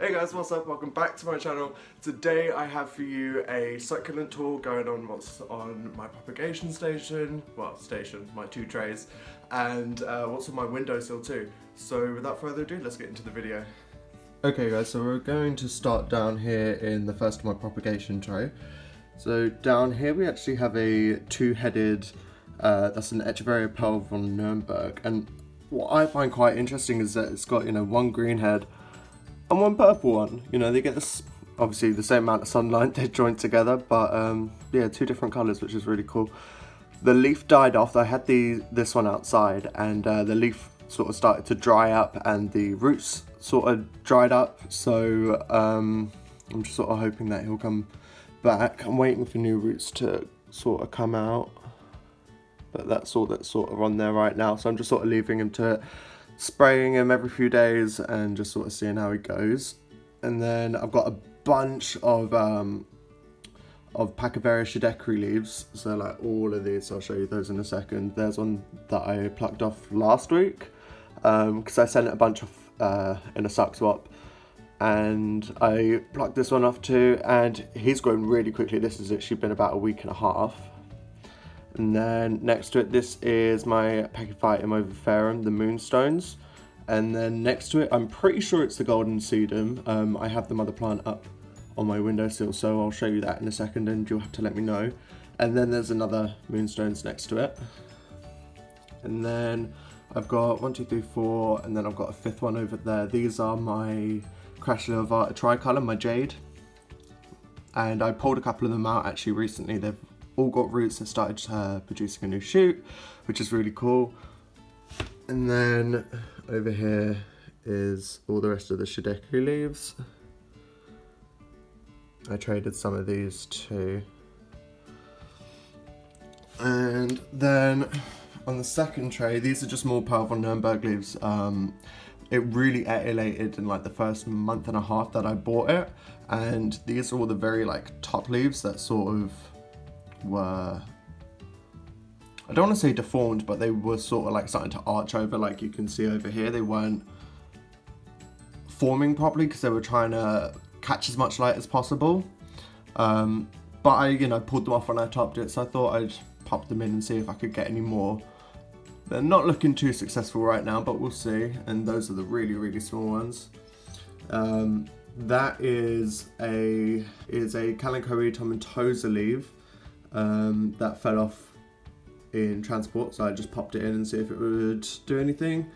Hey guys, what's up? Welcome back to my channel. Today I have for you a succulent tour going on what's on my propagation station, my two trays, and what's on my windowsill too. So without further ado, let's get into the video. Okay guys, so we're going to start down here in the first of my propagation tray. So down here we actually have a two-headed, that's an Echeveria Perle von Nürnberg, and what I find quite interesting is that it's got, you know, one green head and one purple one. You know, they get this, obviously the same amount of sunlight, they're joined together, but yeah, two different colours, which is really cool. The leaf died off. I had this one outside, and the leaf sort of started to dry up and the roots sort of dried up, so I'm just sort of hoping that he'll come back. I'm waiting for new roots to sort of come out, but that's all that's sort of on there right now, so I'm just sort of leaving him to it. Spraying him every few days and just sort of seeing how he goes. And then I've got a bunch of Pachyveria Scheideckeri leaves, so like all of these, I'll show you those in a second. There's one that I plucked off last week because I sent a bunch off in a suck swap, and I plucked this one off too, and he's grown really quickly. This has actually been about a week and a half. And then next to it, this is my Pachyphytum Oviferum, the Moonstones. And then next to it, I'm pretty sure it's the Golden Sedum. I have the mother plant up on my windowsill, so I'll show you that in a second and you'll have to let me know. And then there's another Moonstones next to it. And then I've got 1, 2, 3, 4, and then I've got a fifth one over there. These are my Crassula Ovata Tricolor, my Jade. And I pulled a couple of them out actually recently. They've all got roots that started producing a new shoot, which is really cool. And then over here is all the rest of the Scheideckeri leaves. I traded some of these too. And then on the second tray, these are just more Perle von Nürnberg leaves. It really etiolated in like the first month and a half that I bought it. And these are all the very like top leaves that sort of were, I don't want to say deformed, but they were sort of like starting to arch over, like you can see over here. They weren't forming properly because they were trying to catch as much light as possible. But I, you know, pulled them off when I topped it, so I thought I'd pop them in and see if I could get any more. They're not looking too successful right now, but we'll see. And those are the really, really small ones. That is a Kalanchoe Tomentosa leaf. That fell off in transport, so I just popped it in and see if it would do anything.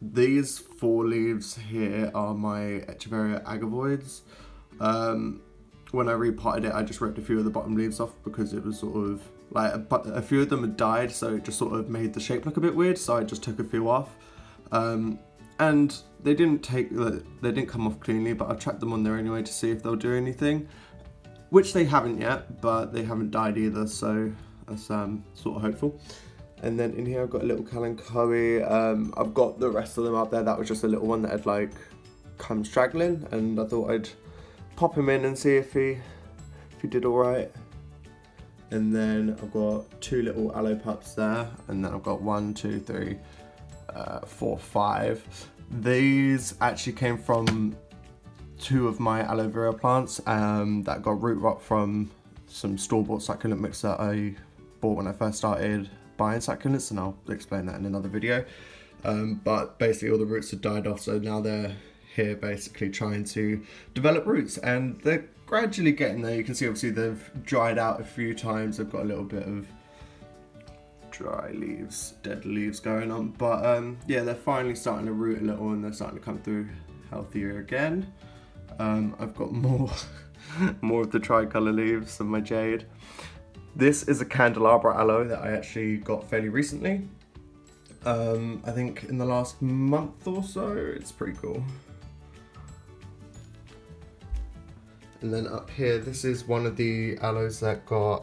These four leaves here are my Echeveria Agavoides. When I repotted it, I just ripped a few of the bottom leaves off because it was sort of like a few of them had died, so it just sort of made the shape look a bit weird, so I just took a few off. And they didn't they didn't come off cleanly, but I tracked them on there anyway to see if they'll do anything, which they haven't yet, but they haven't died either, so that's sort of hopeful. And then in here I've got a little Kalanchoe. I've got the rest of them up there. That was just a little one that had like come straggling, and I thought I'd pop him in and see if he did all right. And then I've got two little aloe pups there, and then I've got 1, 2, 3, 4, 5. These actually came from two of my aloe vera plants that got root rot from some store-bought succulent mix that I bought when I first started buying succulents, and I'll explain that in another video. But basically all the roots had died off, so now they're here basically trying to develop roots, and they're gradually getting there. You can see obviously they've dried out a few times, they've got a little bit of dry leaves, dead leaves going on, but yeah, they're finally starting to root a little and they're starting to come through healthier again. I've got more of the tricolour leaves and my jade. This is a Candelabra Aloe that I actually got fairly recently. I think in the last month or so. It's pretty cool. And then up here, this is one of the aloes that got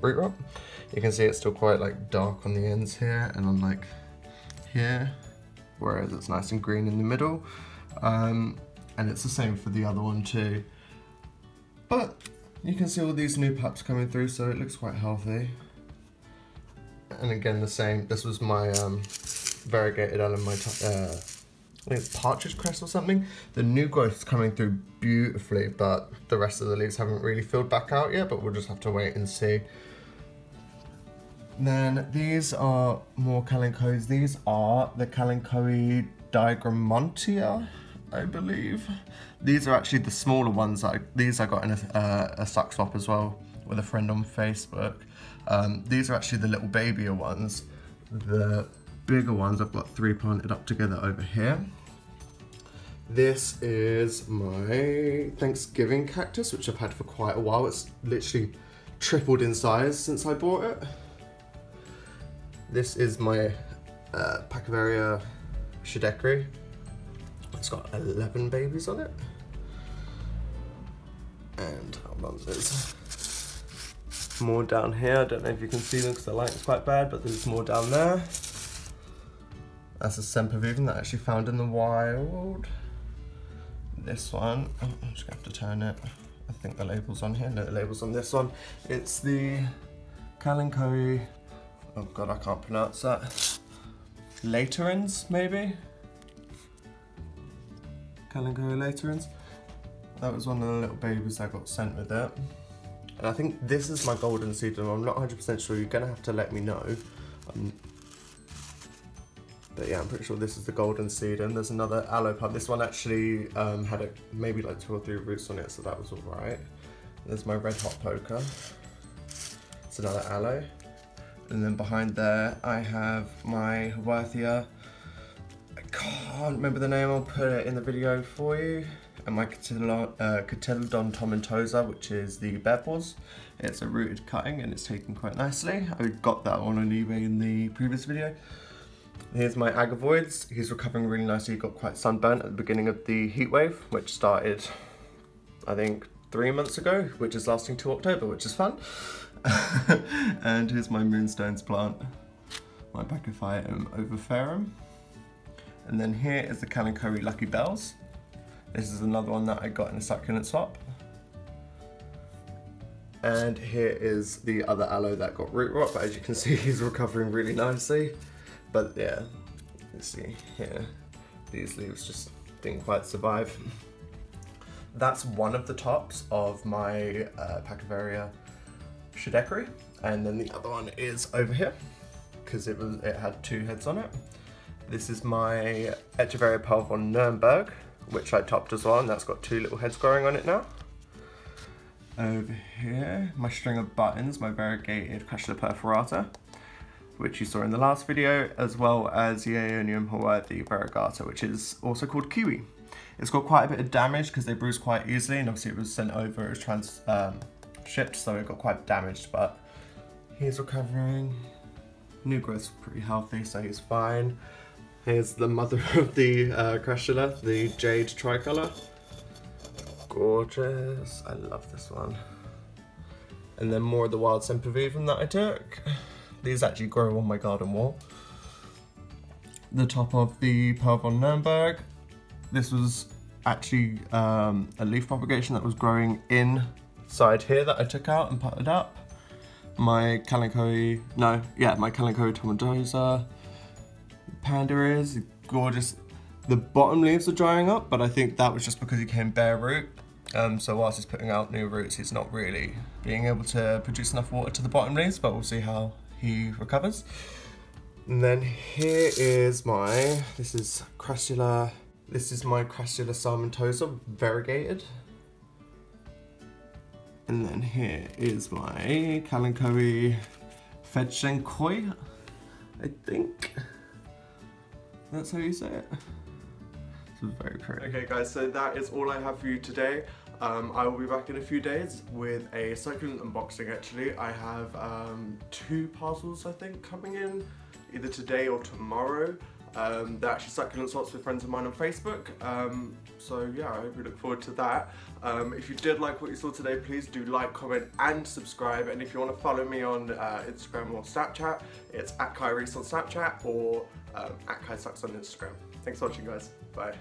root rot. You can see it's still quite like dark on the ends here and on like here, whereas it's nice and green in the middle. And it's the same for the other one too. But you can see all these new pups coming through, so it looks quite healthy. And again, the same, this was my variegated aloe, my I think it's partridge cress or something. The new growth's coming through beautifully, but the rest of the leaves haven't really filled back out yet, but we'll just have to wait and see. Then these are more Kalanchoes. These are the Kalanchoe Daigromentia, I believe. These are actually the smaller ones. These I got in a suck swap as well with a friend on Facebook. These are actually the little babier ones. The bigger ones, I've got three planted up together over here. This is my Thanksgiving cactus, which I've had for quite a while. It's literally tripled in size since I bought it. This is my Pachyveria Scheideckeri. It's got 11 babies on it. And hold on, there's more down here. I don't know if you can see them because the light's quite bad, but there's more down there. That's a Sempervivum that I actually found in the wild. This one, I'm just gonna have to turn it. I think the label's on here. No, the label's on this one. It's the Kalanchoe. Oh God, I can't pronounce that. Laterans, maybe? Kalanchoe laterans. That was one of the little babies I got sent with it. And I think this is my golden sedum. I'm not 100% sure. You're gonna have to let me know. But yeah, I'm pretty sure this is the golden sedum. There's another aloe pub. This one actually had maybe like 2 or 3 roots on it, so that was all right. There's my Red Hot Poker. It's another aloe. And then behind there, I have my Haworthia. I can't remember the name, I'll put it in the video for you. And my Cotyledon Tomentosa, which is the bevels. It's a rooted cutting and it's taken quite nicely. I got that one on eBay in the previous video. Here's my Agavoides. He's recovering really nicely. He got quite sunburnt at the beginning of the heat wave, which started, I think, 3 months ago, which is lasting to October, which is fun. And here's my Moonstones plant, my Pachyphytum Oviferum. And then here is the Kalanchoe Lucky Bells. This is another one that I got in a succulent swap. And here is the other aloe that got root rot, but as you can see, he's recovering really nicely. But yeah, you see here, these leaves just didn't quite survive. That's one of the tops of my Pachyveria Scheideckeri, and then the other one is over here because it had 2 heads on it. This is my Echeveria Perle von Nürnberg, which I topped as well, and that's got 2 little heads growing on it now. Over here, my string of buttons, my variegated Crassula Perforata, which you saw in the last video, as well as the Aeonium Haworthii Verigata, which is also called kiwi. It's got quite a bit of damage because they bruise quite easily, and obviously it was sent over, it was shipped, so it got quite damaged, but he's recovering. New growth's pretty healthy, so he's fine. Here's the mother of the Crassula, the Jade Tricolor. Gorgeous, I love this one. And then more of the wild Sempervivum that I took. These actually grow on my garden wall. The top of the Perle von Nürnberg. This was actually a leaf propagation that was growing inside here that I took out and potted up. My Kalanchoe, my Kalanchoe Tomentosa. Panda is gorgeous. The bottom leaves are drying up, but I think that was just because he came bare root. So whilst he's putting out new roots, he's not really being able to produce enough water to the bottom leaves, but we'll see how he recovers. And then here is my, this is my Crassula Sarmentosa Verigata. And then here is my Kalanchoe Fedtchenkoi, I think. That's how you say it. This is very pretty. Okay guys, so that is all I have for you today. I will be back in a few days with a succulent unboxing actually. I have 2 parcels I think coming in, either today or tomorrow. They're actually succulent swaps with friends of mine on Facebook, so yeah, I hope you look forward to that. If you did like what you saw today, please do like, comment and subscribe, and if you want to follow me on Instagram or Snapchat, it's @KyeReese on Snapchat or @KyeSuccs on Instagram. Thanks for watching guys, bye.